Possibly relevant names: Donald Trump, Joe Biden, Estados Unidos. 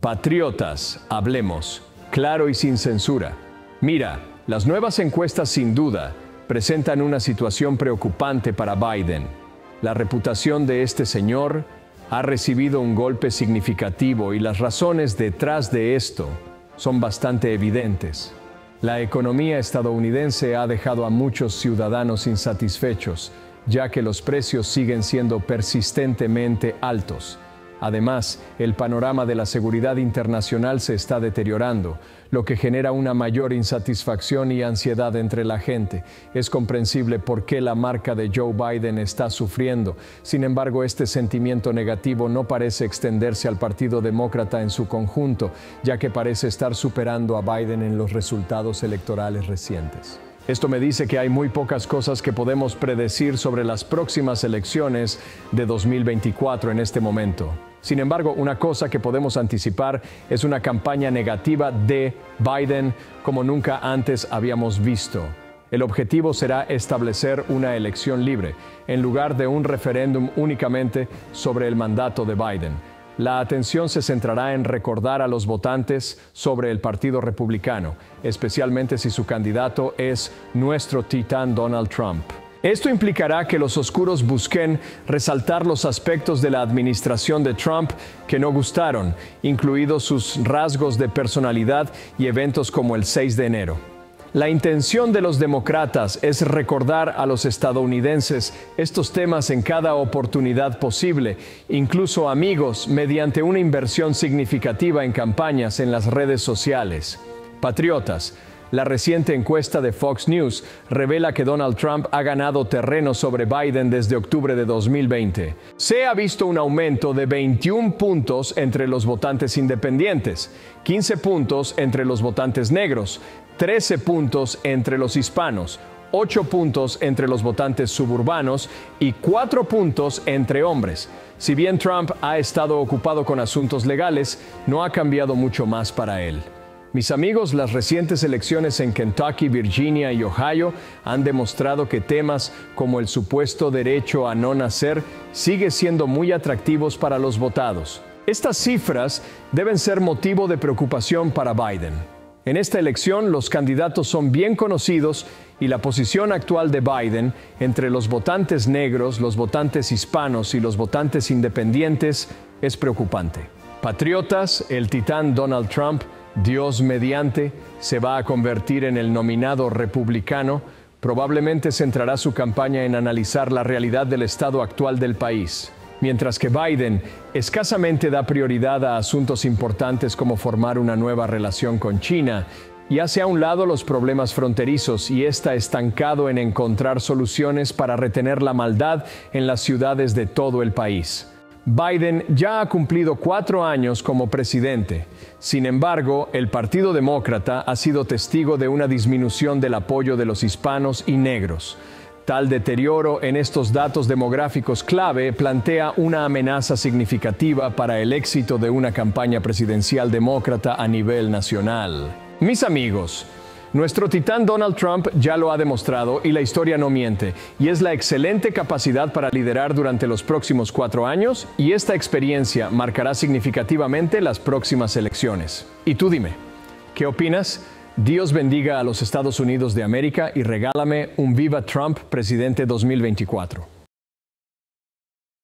Patriotas, hablemos, claro y sin censura. Mira, las nuevas encuestas sin duda presentan una situación preocupante para Biden. La reputación de este señor ha recibido un golpe significativo y las razones detrás de esto son bastante evidentes. La economía estadounidense ha dejado a muchos ciudadanos insatisfechos, ya que los precios siguen siendo persistentemente altos. Además, el panorama de la seguridad internacional se está deteriorando, lo que genera una mayor insatisfacción y ansiedad entre la gente. Es comprensible por qué la marca de Joe Biden está sufriendo. Sin embargo, este sentimiento negativo no parece extenderse al Partido Demócrata en su conjunto, ya que parece estar superando a Biden en los resultados electorales recientes. Esto me dice que hay muy pocas cosas que podemos predecir sobre las próximas elecciones de 2024 en este momento. Sin embargo, una cosa que podemos anticipar es una campaña negativa de Biden como nunca antes habíamos visto. El objetivo será establecer una elección libre, en lugar de un referéndum únicamente sobre el mandato de Biden. La atención se centrará en recordar a los votantes sobre el Partido Republicano, especialmente si su candidato es nuestro titán Donald Trump. Esto implicará que los oscuros busquen resaltar los aspectos de la administración de Trump que no gustaron, incluidos sus rasgos de personalidad y eventos como el 6 de enero. La intención de los demócratas es recordar a los estadounidenses estos temas en cada oportunidad posible, incluso amigos, mediante una inversión significativa en campañas en las redes sociales. Patriotas, la reciente encuesta de Fox News revela que Donald Trump ha ganado terreno sobre Biden desde octubre de 2020. Se ha visto un aumento de 21 puntos entre los votantes independientes, 15 puntos entre los votantes negros, 13 puntos entre los hispanos, 8 puntos entre los votantes suburbanos y 4 puntos entre hombres. Si bien Trump ha estado ocupado con asuntos legales, no ha cambiado mucho más para él. Mis amigos, las recientes elecciones en Kentucky, Virginia y Ohio han demostrado que temas como el supuesto derecho a no nacer sigue siendo muy atractivos para los votados. Estas cifras deben ser motivo de preocupación para Biden. En esta elección, los candidatos son bien conocidos y la posición actual de Biden entre los votantes negros, los votantes hispanos y los votantes independientes es preocupante. Patriotas, el titán Donald Trump, Dios mediante, se va a convertir en el nominado republicano. Probablemente centrará su campaña en analizar la realidad del estado actual del país, mientras que Biden escasamente da prioridad a asuntos importantes como formar una nueva relación con China y hace a un lado los problemas fronterizos y está estancado en encontrar soluciones para retener la maldad en las ciudades de todo el país. Biden ya ha cumplido 4 años como presidente. Sin embargo, el Partido Demócrata ha sido testigo de una disminución del apoyo de los hispanos y negros. Tal deterioro en estos datos demográficos clave plantea una amenaza significativa para el éxito de una campaña presidencial demócrata a nivel nacional. Mis amigos, nuestro titán Donald Trump ya lo ha demostrado y la historia no miente, y es la excelente capacidad para liderar durante los próximos 4 años, y esta experiencia marcará significativamente las próximas elecciones. Y tú dime, ¿qué opinas? Dios bendiga a los Estados Unidos de América y regálame un Viva Trump Presidente 2024.